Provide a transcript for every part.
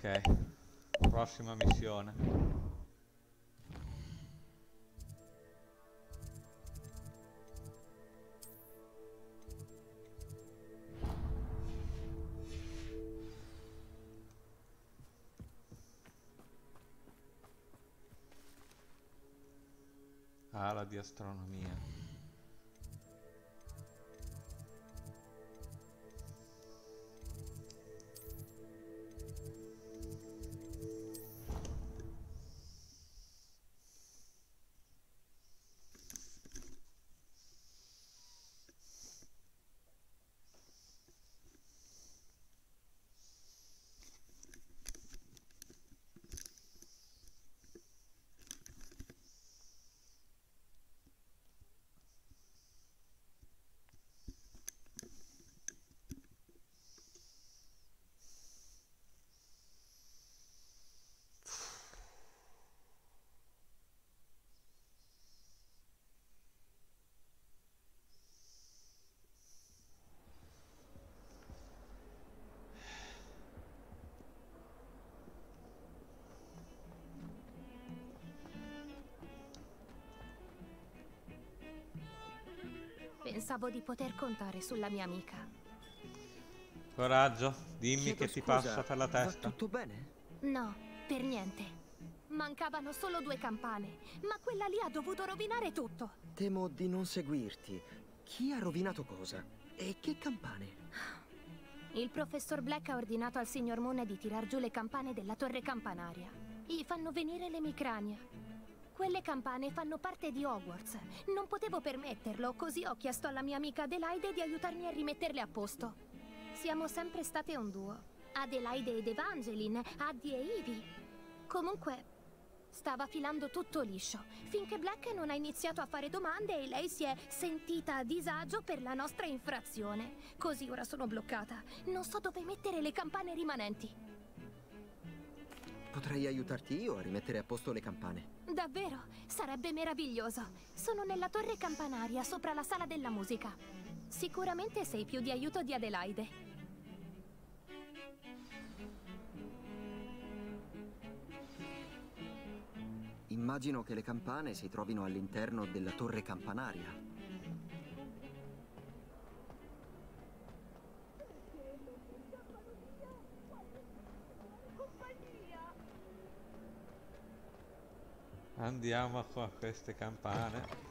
Ok, prossima missione. Ala di astronomia. Pensavo di poter contare sulla mia amica. Coraggio, dimmi che ti passa per la testa. Va tutto bene? No, per niente. Mancavano solo 2 campane, ma quella lì ha dovuto rovinare tutto. Temo di non seguirti. Chi ha rovinato cosa? E che campane? Il professor Black ha ordinato al signor Mone di tirar giù le campane della torre campanaria. Gli fanno venire l'emicrania. Quelle campane fanno parte di Hogwarts. Non potevo permetterlo, così ho chiesto alla mia amica Adelaide di aiutarmi a rimetterle a posto. Siamo sempre state un duo. Adelaide ed Evangeline, Addie e Ivy. Comunque, stava filando tutto liscio, finché Black non ha iniziato a fare domande e lei si è sentita a disagio per la nostra infrazione. Così ora sono bloccata. Non so dove mettere le campane rimanenti. Potrei aiutarti io a rimettere a posto le campane. Davvero? Sarebbe meraviglioso. Sono nella torre campanaria, sopra la sala della musica. Sicuramente sei più di aiuto di Adelaide. Immagino che le campane si trovino all'interno della torre campanaria. Andiamo a queste campane.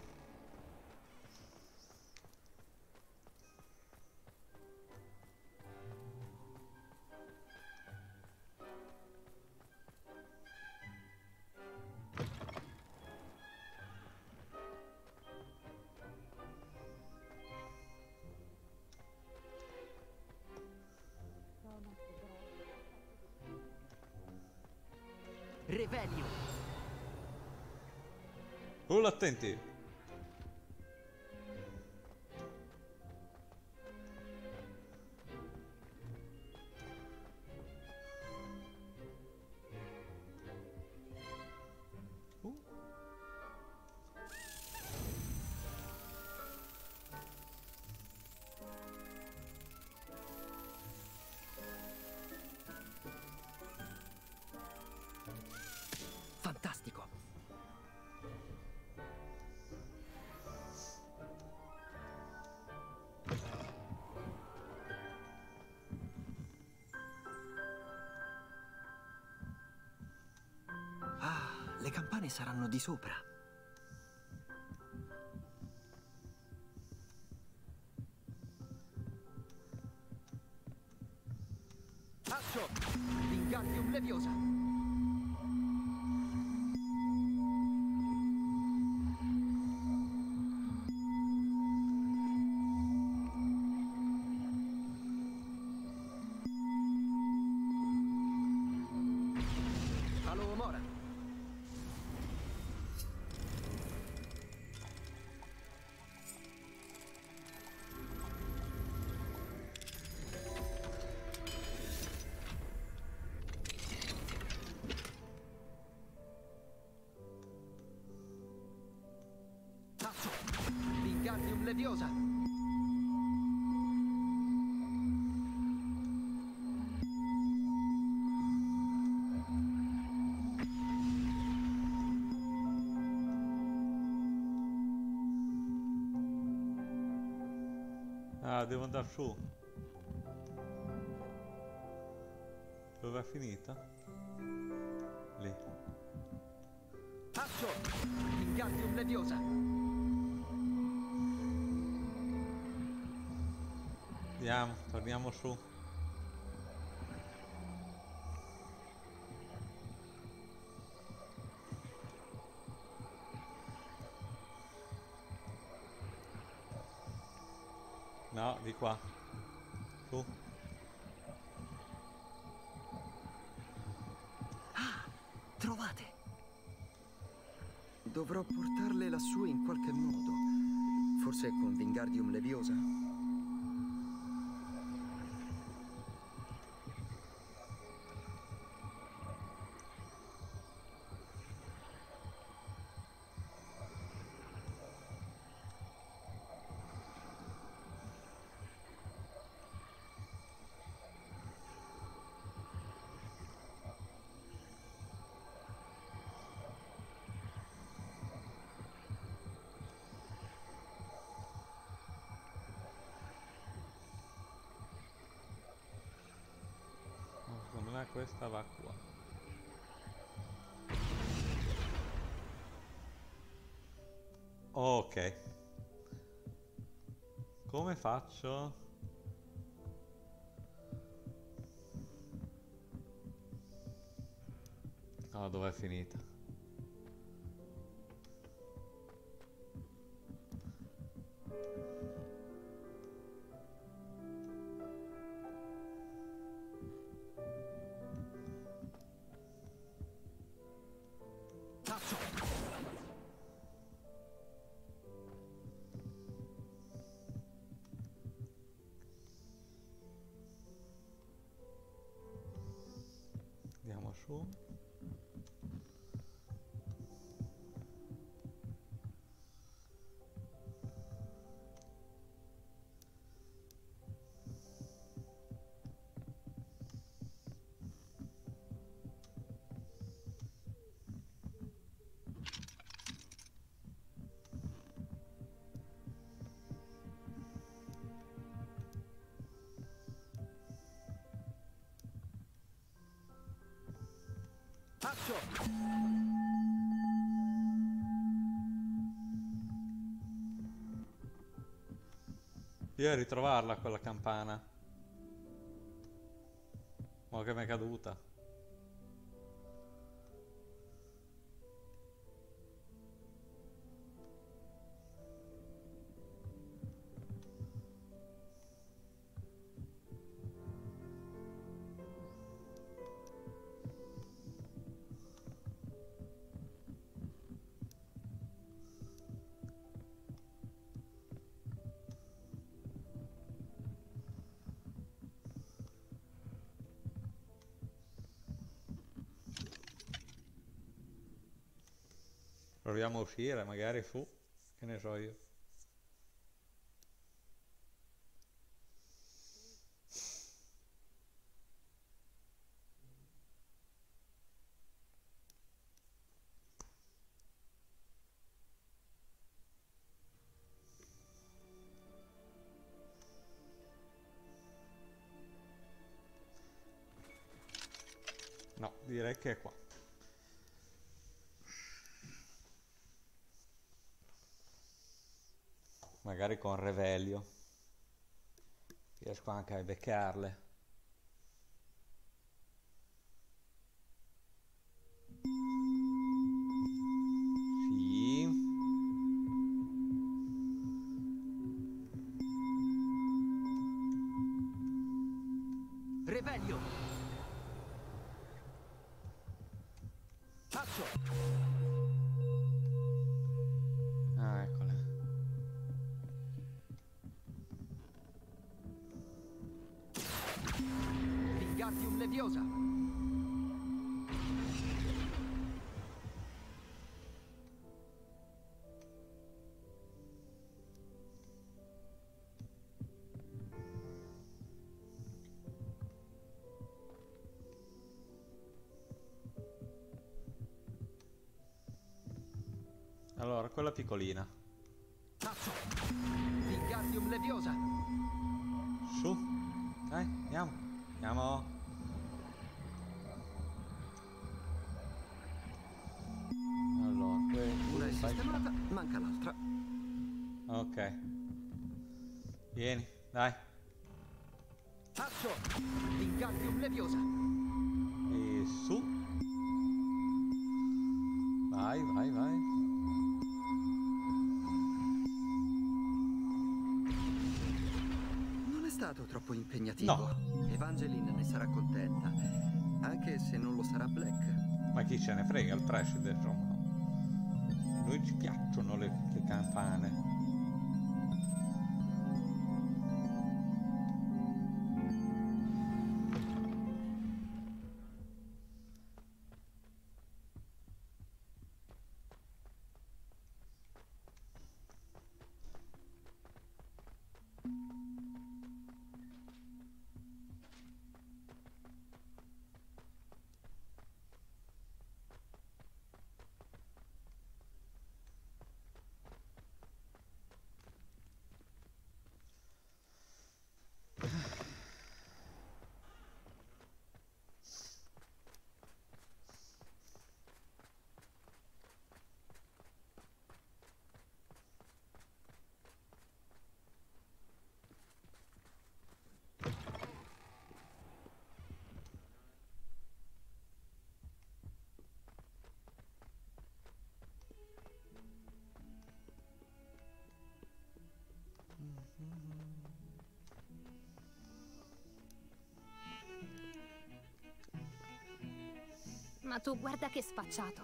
Revelio. Rulla attenti. Fantastico. Le campane saranno di sopra. Accio! Wingardium Leviosa! Allo Mora! Wingardium Leviosa. devo andare su. Dov'è finita? Lì. Faccio! Wingardium Leviosa! Andiamo, torniamo su. No, di qua. Su. Ah, trovate. Dovrò portarle lassù in qualche modo. Forse con Wingardium Leviosa. Questa va qua. Ok, come faccio? No, dov'è finita? Andiamo su. Io a ritrovarla quella campana. Ma che mi è caduta. Proviamo a uscire, magari fu, che ne so io. No, direi che è qua. Magari con Revelio riesco anche a beccarle. Sì. Revelio. Faccio. Leviosa. Allora, quella piccolina. Cazzo! Wingardium Leviosa. manca l'altra. Ok. Vieni, dai. Faccio Wingardium Leviosa. E su. Vai, vai, vai. Non è stato troppo impegnativo. No. Evangeline ne sarà contenta, anche se non lo sarà Black. Ma chi ce ne frega il trash del Roma? Noi ci piacciono le campane. Ma tu guarda che sfacciato.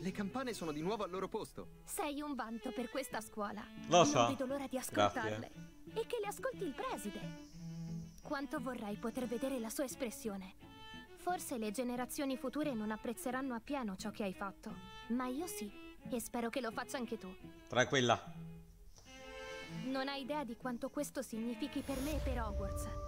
Le campane sono di nuovo al loro posto. Sei un vanto per questa scuola. Lo so. Non vedo l'ora di ascoltarle. Grazie. E che le ascolti il preside. Quanto vorrei poter vedere la sua espressione. Forse le generazioni future non apprezzeranno appieno ciò che hai fatto, ma io sì, e spero che lo faccia anche tu. Tranquilla. Non hai idea di quanto questo significhi per me e per Hogwarts.